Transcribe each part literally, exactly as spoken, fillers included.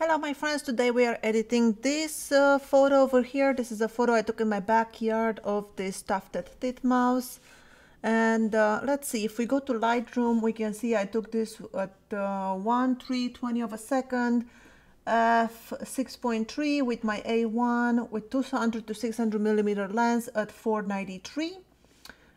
Hello my friends, today we are editing this uh, photo over here. This is a photo I took in my backyard of this tufted titmouse. And uh, let's see, if we go to Lightroom, we can see I took this at uh, one three twenty of a second, f six point three with my A one with two hundred to six hundred millimeter lens at four ninety-three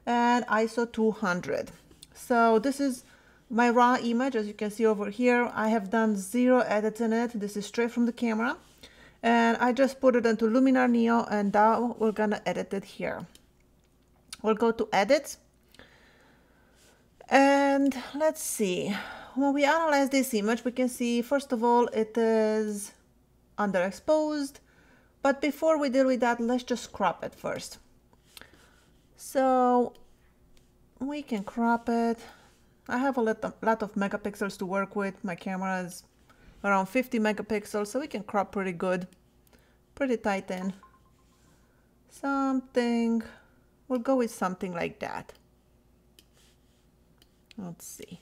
and I S O two hundred. So this is my raw image, as you can see over here. I have done zero edits in it. This is straight from the camera. And I just put it into Luminar Neo, and now we're gonna edit it here. We'll go to edit. And let's see. When we analyze this image, we can see, first of all, it is underexposed. But before we deal with that, let's just crop it first. So we can crop it. I have a lot of, lot of megapixels to work with. My camera is around fifty megapixels, so we can crop pretty good, pretty tight in. Something, we'll go with something like that. Let's see.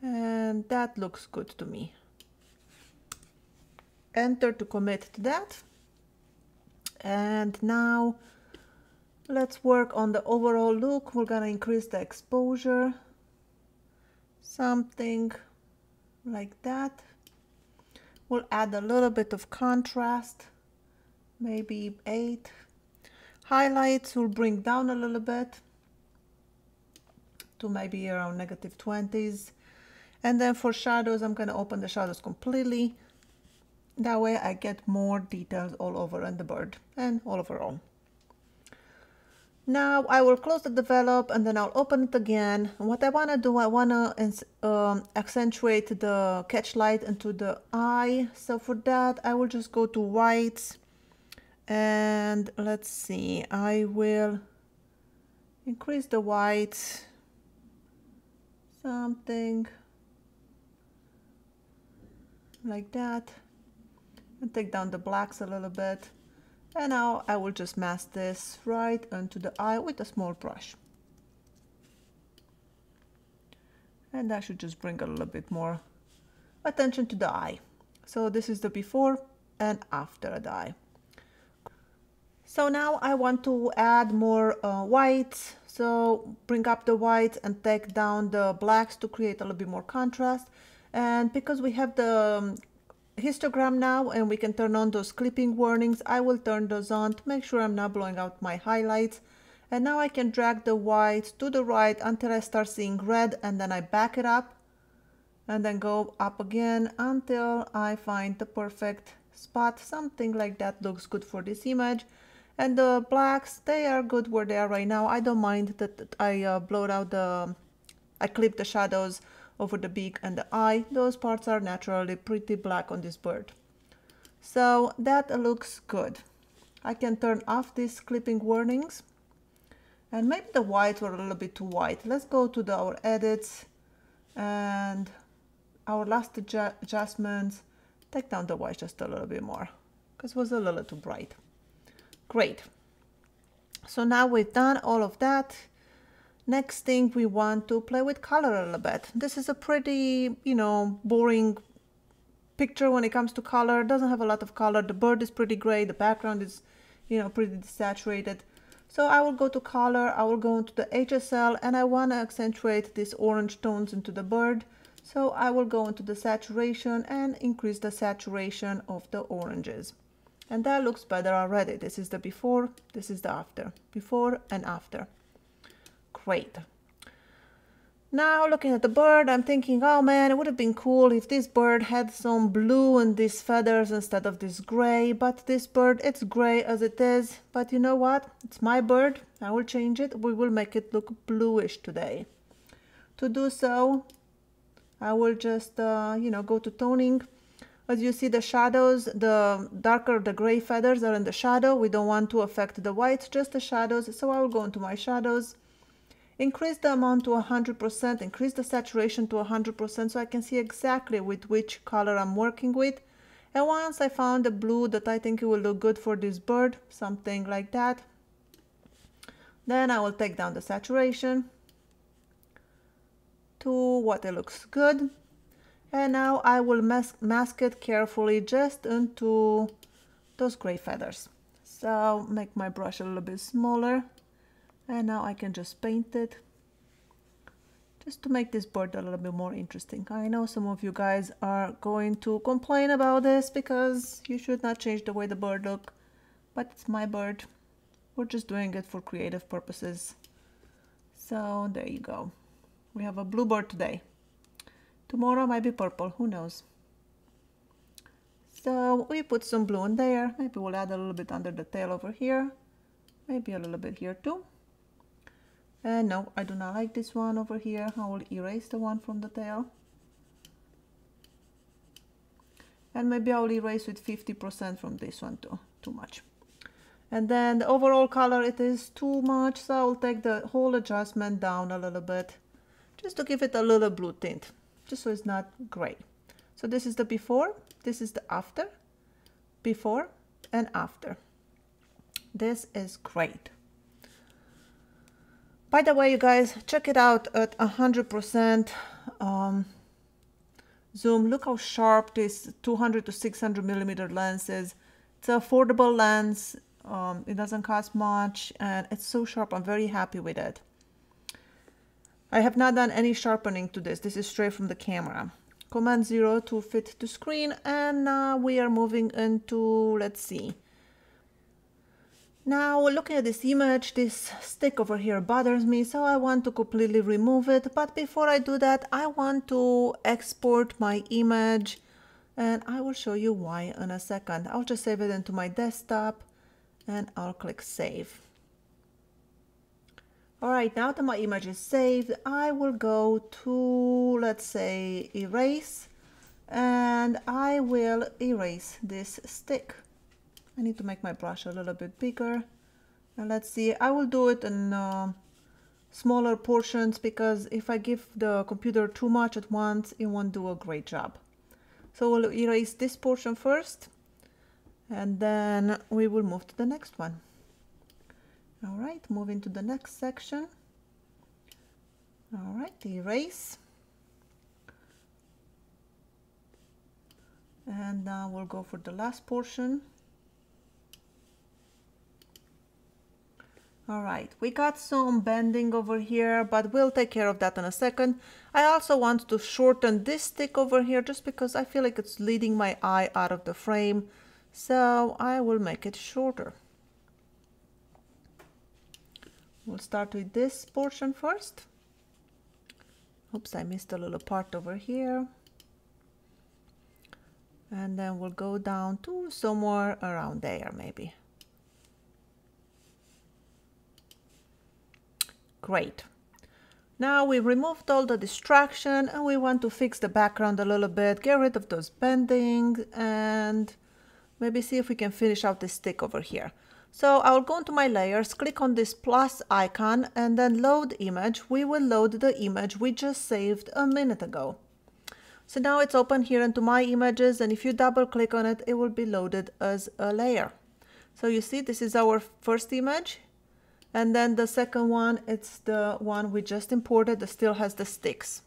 And that looks good to me. Enter to commit to that. And now let's work on the overall look. We're gonna increase the exposure, something like that. We'll add a little bit of contrast, maybe eight. Highlights will bring down a little bit to maybe around negative twenties. And then for shadows, I'm gonna open the shadows completely. That way I get more details all over on the bird and all overall. Now I will close the develop and then I'll open it again. And what I want to do, I want to um, accentuate the catch light into the eye. So for that, I will just go to whites and let's see. I will increase the whites, something like that, and take down the blacks a little bit. And now I will just mask this right onto the eye with a small brush. And that should just bring a little bit more attention to the eye. So this is the before and after the eye. So now I want to add more uh, whites. So bring up the whites and take down the blacks to create a little bit more contrast. And because we have the um, histogram now and we can turn on those clipping warnings, I will turn those on to make sure I'm not blowing out my highlights. And now I can drag the whites to the right until I start seeing red, and then I back it up and then go up again until I find the perfect spot. Something like that looks good for this image. And the blacks, they are good where they are right now. I don't mind that I uh, blowed out the, I clipped the shadows over the beak and the eye. Those parts are naturally pretty black on this bird. So that looks good. I can turn off these clipping warnings. And maybe the whites were a little bit too white. Let's go to the, our edits and our last adju adjustments. Take down the white just a little bit more because it was a little too bright. Great. So now we've done all of that. Next thing, we want to play with color a little bit. This is a pretty, you know, boring picture when it comes to color. It doesn't have a lot of color. The bird is pretty gray. The background is, you know, pretty desaturated. So I will go to color. I will go into the H S L, and I want to accentuate these orange tones into the bird. So I will go into the saturation and increase the saturation of the oranges. And that looks better already. This is the before. This is the after. Before and after. Great. Now looking at the bird, I'm thinking, oh man, it would have been cool if this bird had some blue in these feathers instead of this gray, but this bird, it's gray as it is. But you know what? It's my bird. I will change it. We will make it look bluish today. To do so, I will just, uh, you know, go to toning. As you see, the shadows, the darker the gray feathers are in the shadow. We don't want to affect the whites, just the shadows. So I will go into my shadows. Increase the amount to one hundred percent, increase the saturation to one hundred percent so I can see exactly with which color I'm working with. And once I found the blue that I think it will look good for this bird, something like that, then I will take down the saturation to what it looks good. And now I will mask, mask it carefully just into those gray feathers. So make my brush a little bit smaller. And now I can just paint it, just to make this bird a little bit more interesting. I know some of you guys are going to complain about this because you should not change the way the bird look, but it's my bird. We're just doing it for creative purposes. So there you go. We have a blue bird today. Tomorrow might be purple, who knows? So we put some blue in there. Maybe we'll add a little bit under the tail over here. Maybe a little bit here too. And no, I do not like this one over here. I will erase the one from the tail. And maybe I'll erase with fifty percent from this one too, too much. And then the overall color, it is too much. So I'll take the whole adjustment down a little bit, just to give it a little blue tint, just so it's not gray. So this is the before, this is the after, before and after. This is great. By the way, you guys, check it out at one hundred percent um, zoom. Look how sharp this two hundred to six hundred millimeter lens is. It's an affordable lens. Um, it doesn't cost much, and it's so sharp. I'm very happy with it. I have not done any sharpening to this. This is straight from the camera. Command zero to fit to screen, and now uh, we are moving into, let's see. Now, looking at this image, this stick over here bothers me, so I want to completely remove it. But before I do that, I want to export my image, and I will show you why in a second. I'll just save it into my desktop, and I'll click Save. All right, now that my image is saved, I will go to, let's say, Erase, and I will erase this stick. I need to make my brush a little bit bigger, and let's see, I will do it in uh, smaller portions, because if I give the computer too much at once, it won't do a great job. So we'll erase this portion first, and then we will move to the next one. All right, moving to the next section. All right, erase. And now we'll go for the last portion. All right, we got some bending over here, but we'll take care of that in a second. I also want to shorten this stick over here just because I feel like it's leading my eye out of the frame. So I will make it shorter. We'll start with this portion first. Oops, I missed a little part over here. And then we'll go down to somewhere around there maybe. Great. Now we removed all the distraction, and we want to fix the background a little bit, get rid of those bendings, and maybe see if we can finish out this stick over here. So I'll go into my layers, click on this plus icon, and then load image. We will load the image we just saved a minute ago. So now it's open here into my images, and if you double click on it, it will be loaded as a layer. So you see, this is our first image. And then the second one, it's the one we just imported that still has the sticks.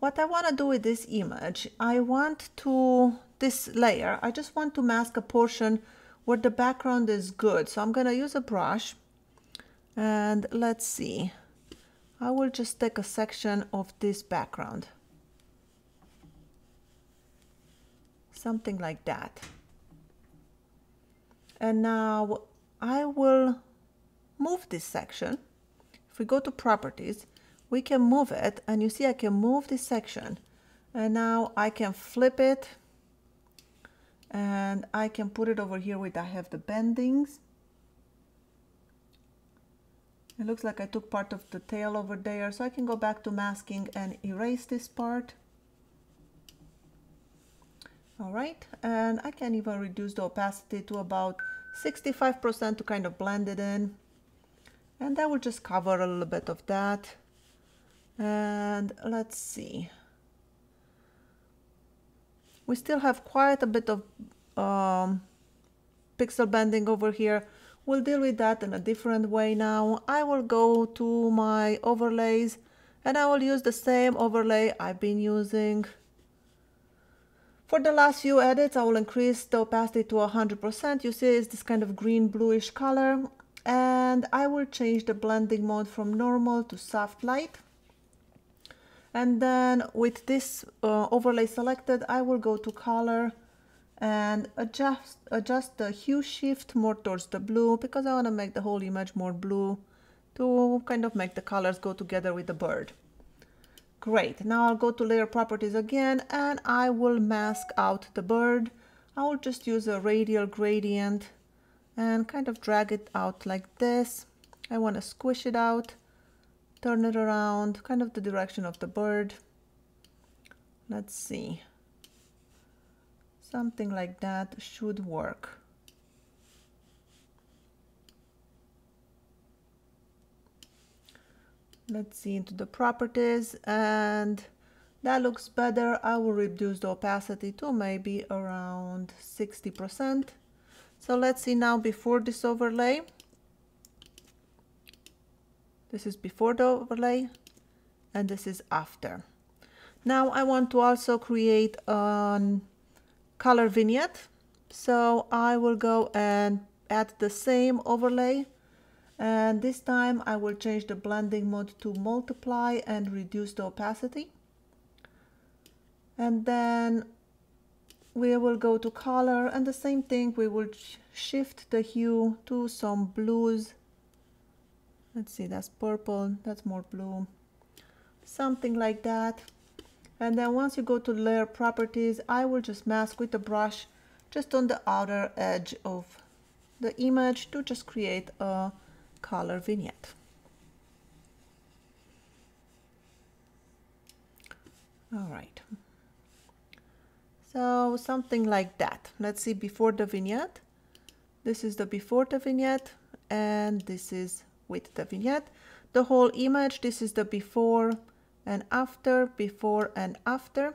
What I want to do with this image, I want to, this layer, I just want to mask a portion where the background is good. So I'm going to use a brush, and let's see. I will just take a section of this background. Something like that. And now I will move this section. If we go to properties, we can move it, and you see I can move this section, and now I can flip it, and I can put it over here where I have the bendings. It looks like I took part of the tail over there, so I can go back to masking and erase this part. All right, and I can even reduce the opacity to about sixty-five percent to kind of blend it in. And I will just cover a little bit of that. And let's see. We still have quite a bit of um, pixel bending over here. We'll deal with that in a different way now. I will go to my overlays, and I will use the same overlay I've been using. For the last few edits, I will increase the opacity to one hundred percent. You see it's this kind of green bluish color, and I will change the blending mode from normal to soft light. And then with this uh, overlay selected, I will go to color and adjust, adjust the hue shift more towards the blue, because I want to make the whole image more blue to kind of make the colors go together with the bird. Great, now I'll go to layer properties again and I will mask out the bird. I will just use a radial gradient and kind of drag it out like this. I want to squish it out, turn it around, kind of the direction of the bird. Let's see. Something like that should work. Let's see into the properties, and that looks better. I will reduce the opacity to maybe around sixty percent. So let's see now before this overlay. This is before the overlay and this is after. Now I want to also create a color vignette. So I will go and add the same overlay. And this time I will change the blending mode to multiply and reduce the opacity. And then we will go to color and the same thing, we will shift the hue to some blues. Let's see, that's purple, that's more blue, something like that. And then once you go to layer properties, I will just mask with the brush just on the outer edge of the image to just create a color vignette. All right, so something like that. Let's see before the vignette. This is the before the vignette and this is with the vignette. The whole image, this is the before and after, before and after.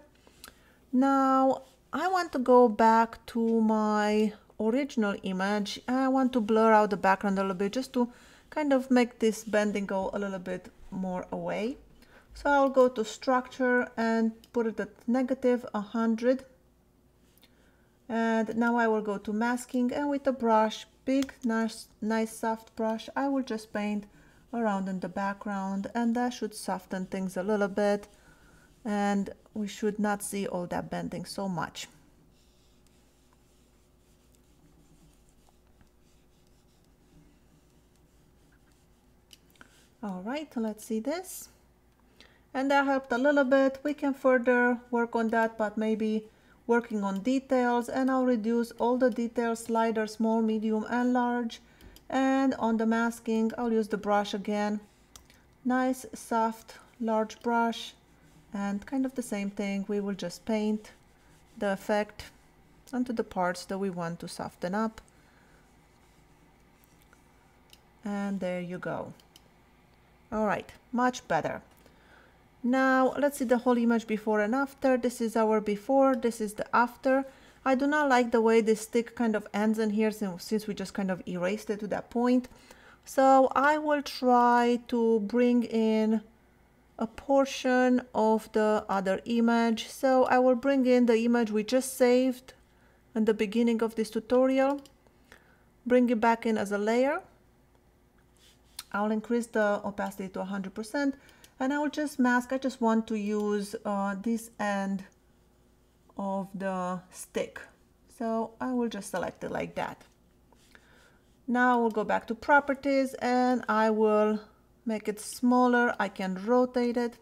Now I want to go back to my original image. I want to blur out the background a little bit just to kind of make this bending go a little bit more away. So I'll go to structure and put it at negative one hundred. And now I will go to masking, and with the brush, big, nice, nice soft brush, I will just paint around in the background, and that should soften things a little bit. And we should not see all that bending so much. All right, let's see this. And that helped a little bit. We can further work on that, but maybe working on details, and I'll reduce all the details, slider, small, medium, and large. And on the masking, I'll use the brush again. Nice, soft, large brush. And kind of the same thing. We will just paint the effect onto the parts that we want to soften up. And there you go. All right, much better. Now let's see the whole image before and after. This is our before, this is the after. I do not like the way this stick kind of ends in here, since we just kind of erased it to that point. So I will try to bring in a portion of the other image. So I will bring in the image we just saved in the beginning of this tutorial, bring it back in as a layer. I'll increase the opacity to one hundred percent and I will just mask. I just want to use uh, this end of the stick. So I will just select it like that. Now we'll go back to properties and I will make it smaller. I can rotate it.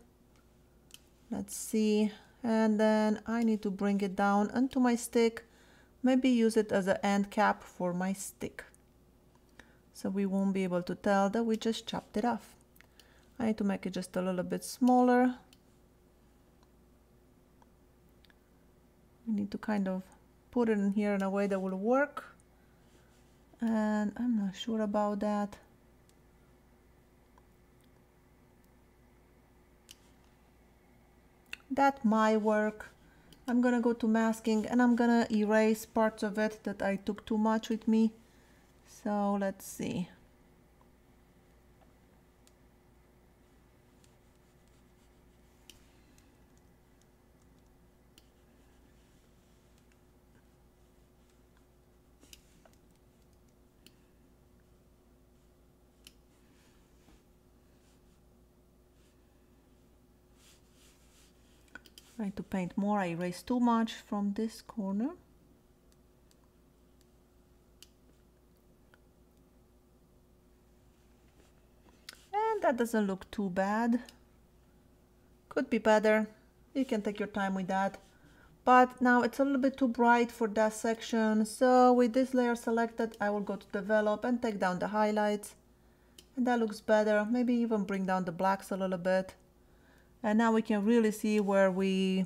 Let's see. And then I need to bring it down onto my stick. Maybe use it as an end cap for my stick. So we won't be able to tell that we just chopped it off. I need to make it just a little bit smaller. We need to kind of put it in here in a way that will work. And I'm not sure about that. That might work. I'm gonna go to masking and I'm gonna erase parts of it that I took too much with me. So let's see. try to paint more. I erase too much from this corner. And that doesn't look too bad. Could be better. You can take your time with that. But now it's a little bit too bright for that section. So with this layer selected, I will go to develop and take down the highlights. And that looks better. Maybe even bring down the blacks a little bit. And now we can really see where we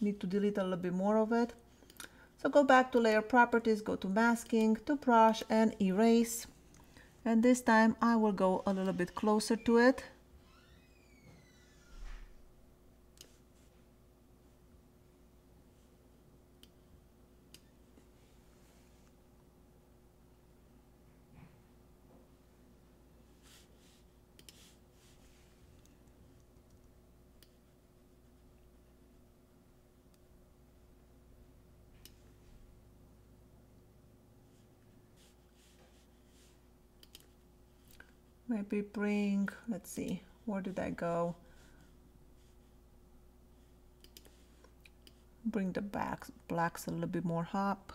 need to delete a little bit more of it. So go back to layer properties, go to masking, to brush and erase. And this time I will go a little bit closer to it. Maybe bring, let's see, where did I go? Bring the backs, blacks a little bit more up.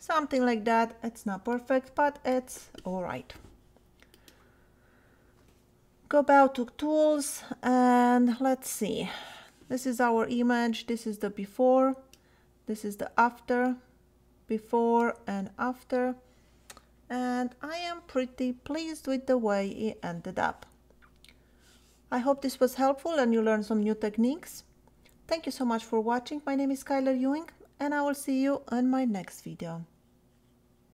Something like that. It's not perfect, but it's all right. Go back to tools and let's see. This is our image. This is the before. This is the after. Before and after. And I am pretty pleased with the way it ended up. I hope this was helpful and you learned some new techniques. Thank you so much for watching. My name is Skyler Ewing and I will see you in my next video.